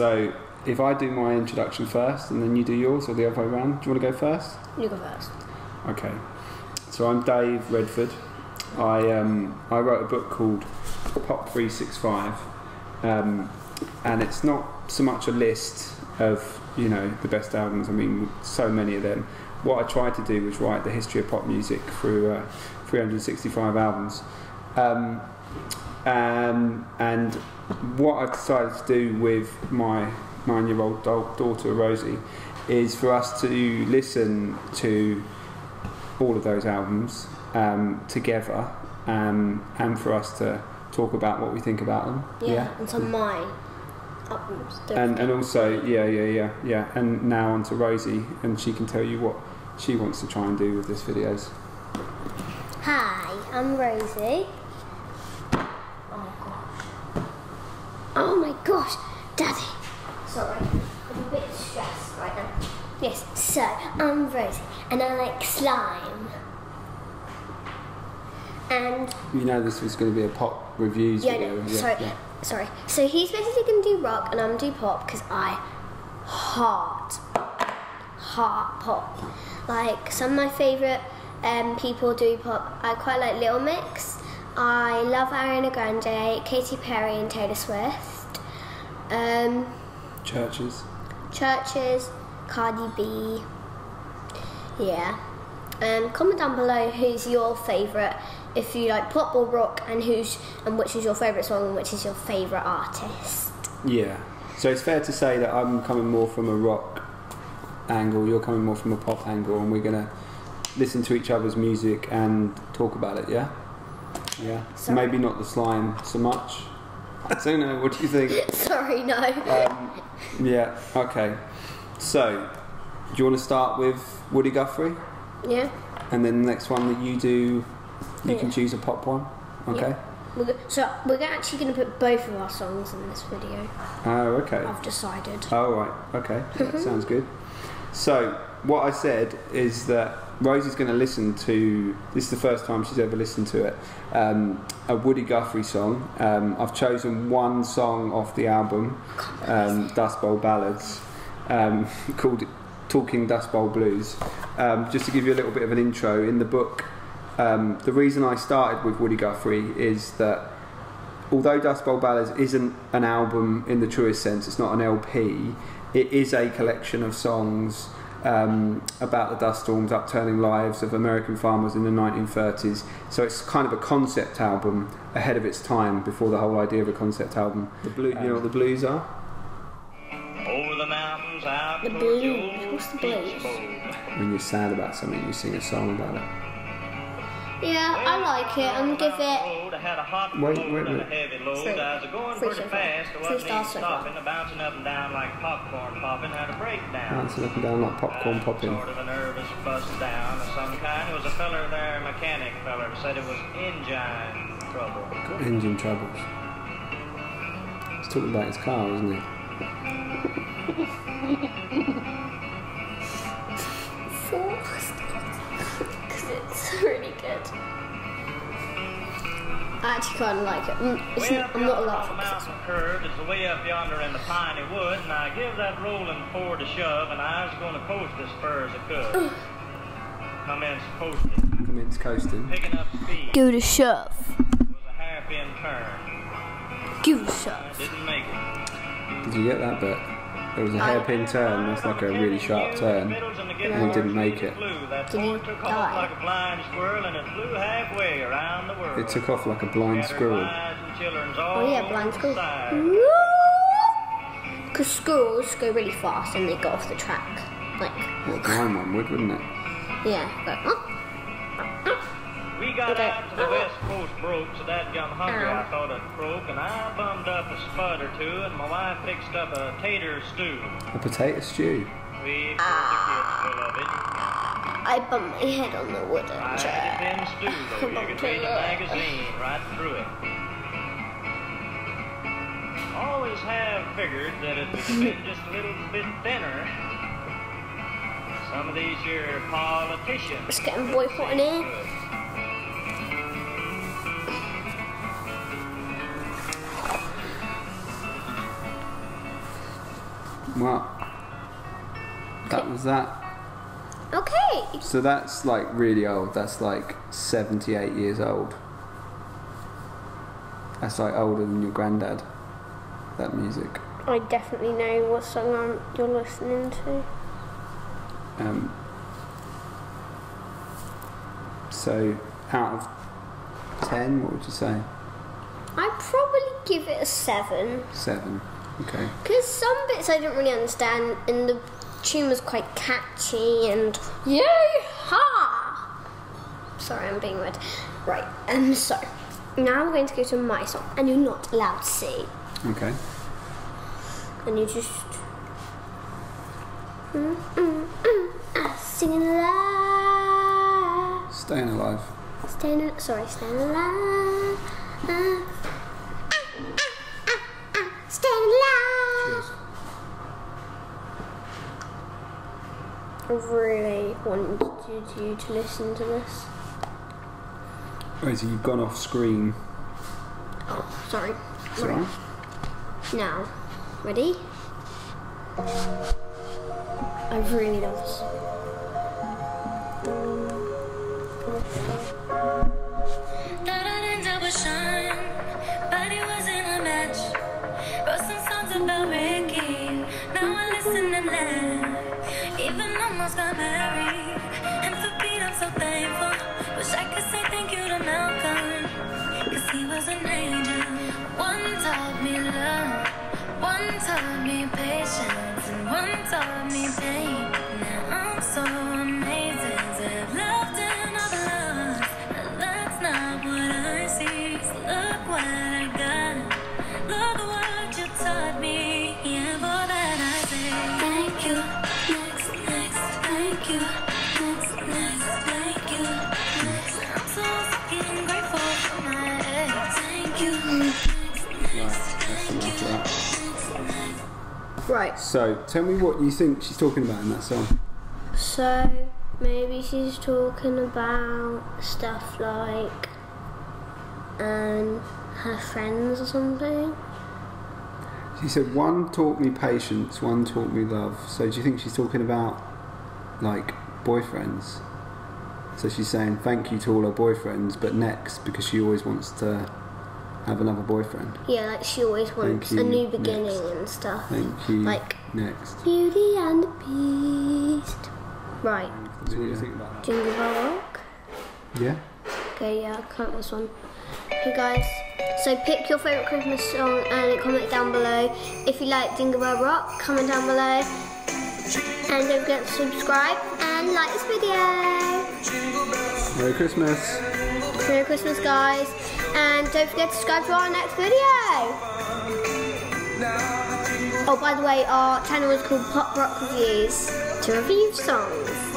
So if I do my introduction first and then you do yours, or the other way around, do you want to go first? You go first. Okay. So I'm Dave Redford. I wrote a book called Pop 365, and it's not so much a list of, you know, the best albums. I mean, so many of them. What I tried to do was write the history of pop music through 365 albums. And what I decided to do with my 9-year-old daughter, Rosie, is for us to listen to all of those albums together, and for us to talk about what we think about them. Yeah. And so my albums. And also, yeah. And now onto Rosie, and she can tell you what she wants to try and do with this videos. Hi, I'm Rosie. Oh my gosh, Daddy. Sorry, I'm a bit stressed right now. Yes, so I'm Rosie and I like slime. And you know this was going to be a pop reviews video. No, sorry, yeah. Sorry. So he's basically going to do rock and I'm going to do pop because I heart pop. Like some of my favourite people do pop. I quite like Little Mix. I love Ariana Grande, Katy Perry and Taylor Swift. Churches, Cardi B. Yeah. Comment down below who's your favourite, if you like pop or rock, and which is your favourite song and which is your favourite artist. Yeah. So it's fair to say that I'm coming more from a rock angle, you're coming more from a pop angle, and we're gonna listen to each other's music and talk about it, yeah? Yeah, sorry. Maybe not the slime so much. I don't know, what do you think? Sorry, no. Yeah, okay. So, do you want to start with Woody Guthrie? Yeah. And then the next one that you do, you can choose a pop one, okay? Yeah. We're actually going to put both of our songs in this video. Oh, okay. I've decided. Oh, right, okay. That sounds good. So, what I said is that Rosie's going to listen to, this is the first time she's ever listened to it, a Woody Guthrie song. I've chosen one song off the album, Dust Bowl Ballads, called Talking Dust Bowl Blues. Just to give you a little bit of an intro, in the book, the reason I started with Woody Guthrie is that although Dust Bowl Ballads isn't an album in the truest sense, it's not an LP, it is a collection of songs about the dust storms upturning lives of American farmers in the 1930s. So it's kind of a concept album ahead of its time, before the whole idea of a concept album. You know what the blues are? Over the mountains, out the blues. What's the blues? When you're sad about something, you sing a song about it. Yeah, I like it. I'm give it. Bouncing up and down like popcorn popping, had a breakdown. Bouncing up and down like popcorn popping. Sort of a nervous bust down of some kind. It was a feller there, mechanic feller, said it was engine trouble. Got engine troubles. He's talking about his car, isn't he? Because it's really good. I actually kind of like it. I'm not a lot of curve. It's way up yonder in the piney wood, and I give that rolling forward a shove, and I was going to coast as far as I could. Commence coasting. Commence coasting. Picking up speed. Give it a shove. It was a half in turn. Give it a shove. Didn't make it. Did you get that bit? It was a hairpin turn, that's like a really sharp turn, and he didn't make it. Did he die? It took off like a blind squirrel. Oh yeah, blind squirrel. Because squirrels go really fast and they go off the track. Like, well, a blind one would, wouldn't it? Yeah, but... We got out to the west coast broke, so that got hungry. I thought it broke, and I bummed up a spud or two, and my wife fixed up a tater stew. A potato stew? We put the kids full of it. I bumped my head on the wooden chair. I had a stew, though. You could read a magazine right through it. Always have figured that it would have been just a little bit thinner. Some of these here politicians. It's getting boy hot in here. Well, that was that. Okay. So that's like really old. That's like 78 years old. That's like older than your granddad, that music. I definitely know what song you're listening to. So out of 10, what would you say? I'd probably give it a 7. 7, okay. Because some bits I didn't really understand, and the tune was quite catchy and yee-haw! Sorry, I'm being rude. Right, so now we're going to go to my song, and you're not allowed to see. Okay. And you just singing alive. Staying alive. Staying alive. Staying alive. Cheers. I really wanted you to listen to this. Wait, so you've gone off screen. Oh, sorry. It's alright. Now, ready? I really love this. Thought I'd end up with Sean, but it wasn't a match. Wrote some songs about Ricky, now I listen and laugh. Even almost got married, and for Pete I'm so thankful. Wish I could say thank you to Malcolm, cause he was an angel. One taught me love, one taught me patience, and one taught me pain. Now I'm so amazing, I've loved and I've loved, but that's not what I see. So look what I got, look what you taught me. Yeah, for that I say thank you, next, next, thank you, next, next, thank you, next. I'm so fucking grateful for my ex. Thank you, next, next, thank you. Right. So, tell me what you think she's talking about in that song. So, maybe she's talking about stuff like her friends or something. She said, one taught me patience, one taught me love. So, do you think she's talking about, like, boyfriends? So, she's saying thank you to all her boyfriends, but next, because she always wants to have another boyfriend. Yeah, like she always wants a new beginning and stuff. Thank you. Like next. Beauty and the Beast. Right. So what do you think about that? Jingle Bell Rock? Yeah. Okay, yeah, I can't this one. Hey guys, so pick your favourite Christmas song and comment down below. If you like Jingle Bell Rock, comment down below. And don't forget to subscribe and like this video. Merry Christmas. Merry Christmas, guys. And don't forget to subscribe to our next video. Oh, by the way, our channel is called PopRockReviews to review songs.